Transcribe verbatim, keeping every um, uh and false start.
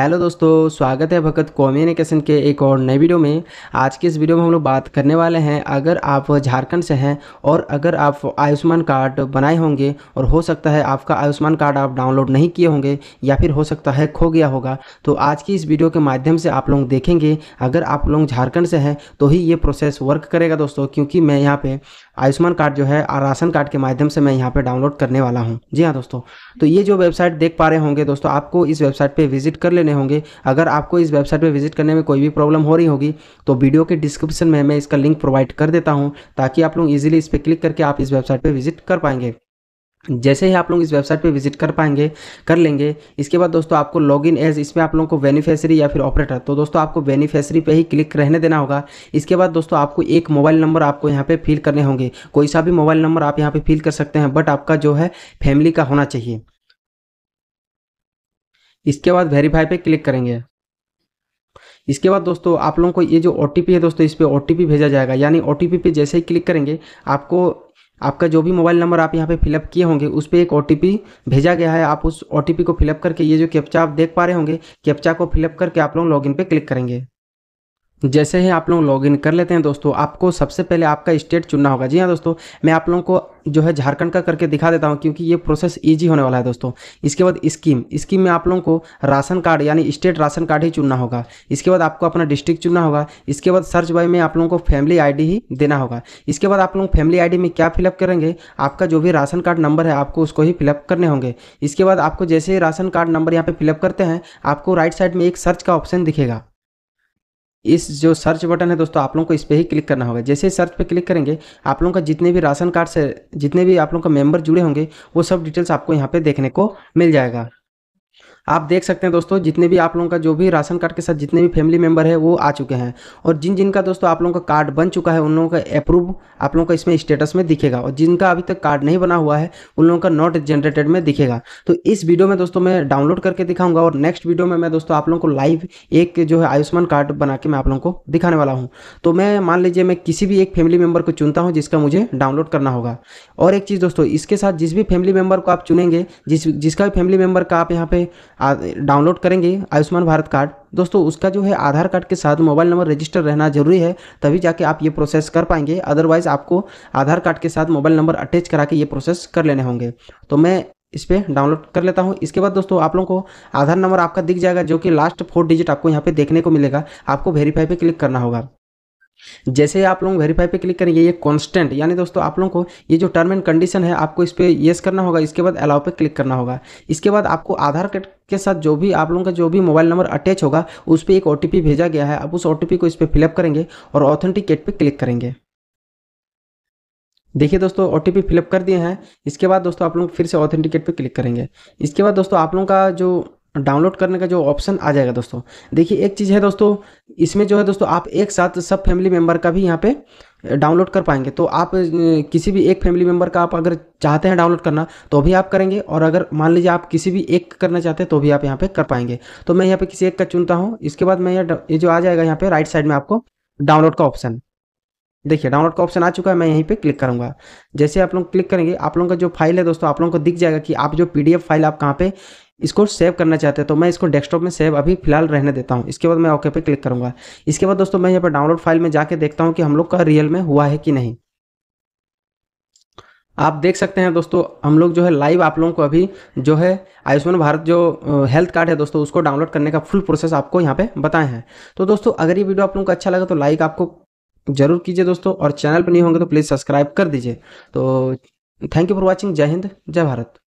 Hello दोस्तों, स्वागत है भगत कॉम्युनिकेशन के एक और नए वीडियो में। आज के इस वीडियो में हम लोग बात करने वाले हैं, अगर आप झारखंड से हैं और अगर आप आयुष्मान कार्ड बनाए होंगे और हो सकता है आपका आयुष्मान कार्ड आप डाउनलोड नहीं किए होंगे या फिर हो सकता है खो गया होगा, तो आज की इस वीडियो के माध्यम से आप लोग देखेंगे। अगर आप लोग झारखंड से हैं तो ही ये प्रोसेस वर्क करेगा दोस्तों, क्योंकि मैं यहाँ पर आयुष्मान कार्ड जो है राशन कार्ड के माध्यम से मैं यहाँ पर डाउनलोड करने वाला हूँ। जी हाँ दोस्तों, तो ये जो वेबसाइट देख पा रहे होंगे दोस्तों, आपको इस वेबसाइट पर विजिट कर लेने होंगे। अगर आपको इस वेबसाइट पे विजिट करने में कोई भी प्रॉब्लम हो रही होगी तो वीडियो के डिस्क्रिप्शन में मैं इसका लिंक प्रोवाइड कर देता हूं, ताकि आप लोग इजीली इस पे क्लिक करके आप इस वेबसाइट पे विजिट कर पाएंगे। जैसे ही आप लोग इस वेबसाइट पे विजिट कर पाएंगे कर लेंगे, इसके बाद दोस्तों आपको लॉगिन एज, इसमें आप लोगों को बेनिफिशियरी या फिर ऑपरेटर, तो दोस्तों आपको बेनिफिशियरी पे ही क्लिक रहने देना होगा। इसके बाद दोस्तों आपको एक मोबाइल नंबर आपको यहाँ पे फिल करने होंगे। कोई सा भी मोबाइल नंबर आप यहाँ पे फिल कर सकते हैं, बट आपका जो है फैमिली का होना चाहिए। इसके बाद वेरीफाई पे क्लिक करेंगे। इसके बाद दोस्तों आप लोगों को ये जो ओटीपी है दोस्तों, इस पर ओटीपी भेजा जाएगा, यानी ओटीपी पे जैसे ही क्लिक करेंगे आपको आपका जो भी मोबाइल नंबर आप यहाँ पे फिलअप किए होंगे उस पर एक ओटीपी भेजा गया है। आप उस ओटीपी को फिलअप करके, ये जो कैप्चा आप देख पा रहे होंगे, कैप्चा को फिलअप करके आप लोग लॉगिन पे क्लिक करेंगे। जैसे ही आप लोग लॉगिन कर लेते हैं दोस्तों, आपको सबसे पहले आपका स्टेट चुनना होगा। जी हाँ दोस्तों, मैं आप लोगों को जो है झारखंड का करके दिखा देता हूँ, क्योंकि ये प्रोसेस इजी होने वाला है दोस्तों। इसके बाद स्कीम स्कीम में आप लोगों को राशन कार्ड यानी स्टेट राशन कार्ड ही चुनना होगा। इसके बाद आपको अपना डिस्ट्रिक्ट चुनना होगा। इसके बाद सर्च बाय में आप लोगों को फैमिली आई डी ही देना होगा। इसके बाद आप लोग फैमिली आई डी में क्या फिलअप करेंगे, आपका जो भी राशन कार्ड नंबर है आपको उसको ही फिलअप करने होंगे। इसके बाद आपको जैसे ही राशन कार्ड नंबर यहाँ पर फिलअप करते हैं, आपको राइट साइड में एक सर्च का ऑप्शन दिखेगा। इस जो सर्च बटन है दोस्तों, आप लोगों को इस पर ही क्लिक करना होगा। जैसे ही सर्च पे क्लिक करेंगे, आप लोगों का जितने भी राशन कार्ड से जितने भी आप लोगों का मेंबर जुड़े होंगे वो सब डिटेल्स आपको यहाँ पे देखने को मिल जाएगा। आप देख सकते हैं दोस्तों, जितने भी आप लोगों का जो भी राशन कार्ड के साथ जितने भी फैमिली मेंबर है वो आ चुके हैं, और जिन जिनका दोस्तों आप लोगों का कार्ड बन चुका है उन लोगों का अप्रूव आप लोगों का इसमें स्टेटस में दिखेगा, और जिनका अभी तक कार्ड नहीं बना हुआ है उन लोगों का नॉट जनरेटेड में दिखेगा। तो इस वीडियो में दोस्तों मैं डाउनलोड करके दिखाऊंगा, और नेक्स्ट वीडियो में मैं दोस्तों आप लोगों को लाइव एक जो है आयुष्मान कार्ड बना के मैं आप लोगों को दिखाने वाला हूँ। तो मैं मान लीजिए मैं किसी भी एक फैमिली मेंबर को चुनता हूँ जिसका मुझे डाउनलोड करना होगा। और एक चीज़ दोस्तों, इसके साथ जिस भी फैमिली मेंबर को आप चुनेंगे, जिस जिसका भी फैमिली मेंबर का आप यहाँ पे डाउनलोड करेंगे आयुष्मान भारत कार्ड दोस्तों, उसका जो है आधार कार्ड के साथ मोबाइल नंबर रजिस्टर रहना जरूरी है, तभी जाके आप ये प्रोसेस कर पाएंगे। अदरवाइज आपको आधार कार्ड के साथ मोबाइल नंबर अटैच करा के ये प्रोसेस कर लेने होंगे। तो मैं इस पर डाउनलोड कर लेता हूँ। इसके बाद दोस्तों आप लोगों को आधार नंबर आपका दिख जाएगा, जो कि लास्ट फोर डिजिट आपको यहाँ पे देखने को मिलेगा। आपको वेरीफाई पे क्लिक करना होगा। जैसे आप लोग वेरीफाई पे क्लिक करेंगे, ये कांस्टेंट यानी दोस्तों आप लोगों को ये जो टर्म एंड कंडीशन है आपको इस पर येस करना होगा। इसके बाद अलाउ पे क्लिक करना होगा। इसके बाद आपको आधार कार्ड के साथ जो भी आप लोगों का जो भी मोबाइल नंबर अटैच होगा उस पर एक ओटीपी भेजा गया है। आप उस ओटीपी को इस पर फिलअप करेंगे और ऑथेंटिकेट पे क्लिक करेंगे। देखिए दोस्तों, ओटीपी फिलअप कर दिए हैं। इसके बाद दोस्तों आप लोग फिर से ऑथेंटिकेट पे क्लिक करेंगे। इसके बाद दोस्तों आप लोगों का जो डाउनलोड करने का जो ऑप्शन आ जाएगा दोस्तों, देखिए एक चीज़ है दोस्तों, इसमें जो है दोस्तों आप एक साथ सब फैमिली मेंबर का भी यहाँ पे डाउनलोड कर पाएंगे। तो आप किसी भी एक फैमिली मेंबर का आप अगर चाहते हैं डाउनलोड करना तो भी आप करेंगे, और अगर मान लीजिए आप किसी भी एक करना चाहते हैं तो भी आप यहाँ पे कर पाएंगे। तो मैं यहाँ पे किसी एक का चुनता हूँ। इसके बाद मैं ये जो आ जाएगा यहाँ पे राइट साइड में आपको डाउनलोड का ऑप्शन, देखिए डाउनलोड का ऑप्शन आ चुका है, मैं यहीं पे क्लिक करूंगा। जैसे आप लोग क्लिक करेंगे, आप लोगों का जो फाइल है दोस्तों आप लोगों को दिख जाएगा कि आप जो पीडीएफ फाइल आप कहाँ पे इसको सेव करना चाहते हैं। तो मैं इसको डेस्कटॉप में सेव अभी फिलहाल रहने देता हूँ। इसके बाद मैं ओके पे क्लिक करूँगा। इसके बाद दोस्तों मैं यहाँ पर डाउनलोड फाइल में जाके देखता हूँ कि हम लोग का रियल में हुआ है कि नहीं। आप देख सकते हैं दोस्तों, हम लोग जो है लाइव आप लोगों को अभी जो है आयुष्मान भारत जो हेल्थ कार्ड है दोस्तों उसको डाउनलोड करने का फुल प्रोसेस आपको यहाँ पे बताए हैं। तो दोस्तों अगर ये वीडियो आप लोगों को अच्छा लगा तो लाइक आपको जरूर कीजिए दोस्तों, और चैनल पर नहीं होंगे तो प्लीज़ सब्सक्राइब कर दीजिए। तो थैंक यू फॉर वॉचिंग। जय हिंद, जय भारत।